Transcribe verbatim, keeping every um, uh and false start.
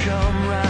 come right.